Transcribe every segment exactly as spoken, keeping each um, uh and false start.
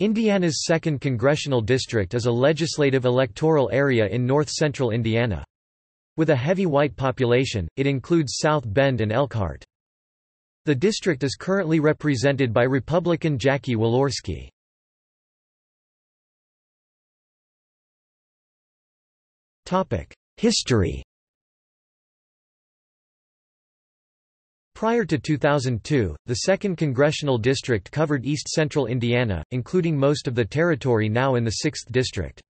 Indiana's second Congressional District is a legislative electoral area in north-central Indiana. With a heavy white population, it includes South Bend and Elkhart. The district is currently represented by Republican Jackie Walorski. History. Prior to two thousand two, the second Congressional District covered east-central Indiana, including most of the territory now in the sixth District.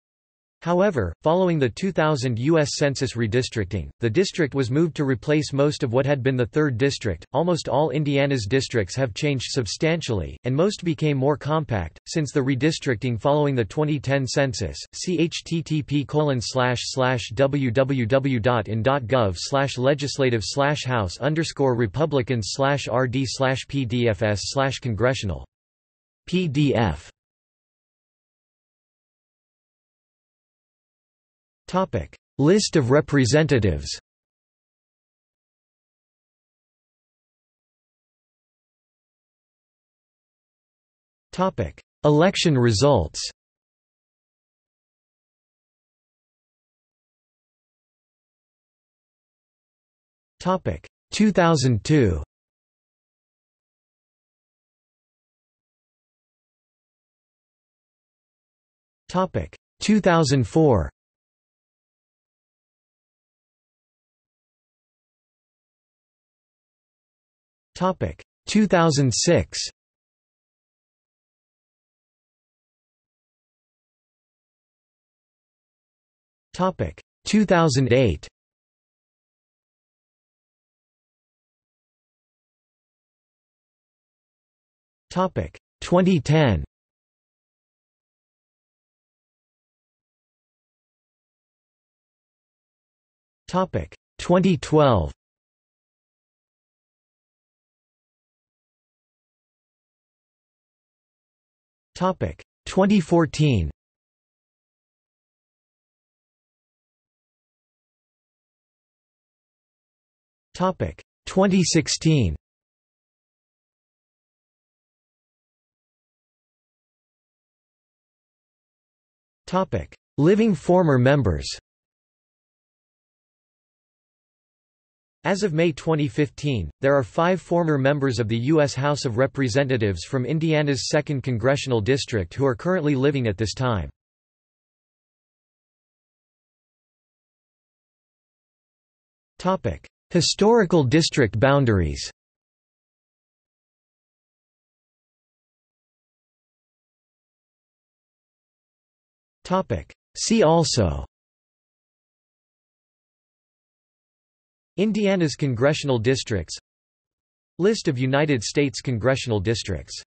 However, following the two thousand U S Census redistricting, the district was moved to replace most of what had been the third District. Almost all Indiana's districts have changed substantially, and most became more compact since the redistricting following the twenty ten Census. See h t t p colon slash slash w w w dot in dot gov slash legislative slash house underscore republicans slash r d slash p d f s slash congressional p d f. List of representatives. Election results. two thousand two. two thousand four. Topic two thousand six. Topic two thousand eight. Topic twenty ten. Topic twenty twelve. Topic twenty fourteen. Topic twenty sixteen. Topic living former members. As of May twenty fifteen, there are five former members of the U S House of Representatives from Indiana's second Congressional District who are currently living at this time. Historical district boundaries. See also: Indiana's congressional districts, List of United States congressional districts.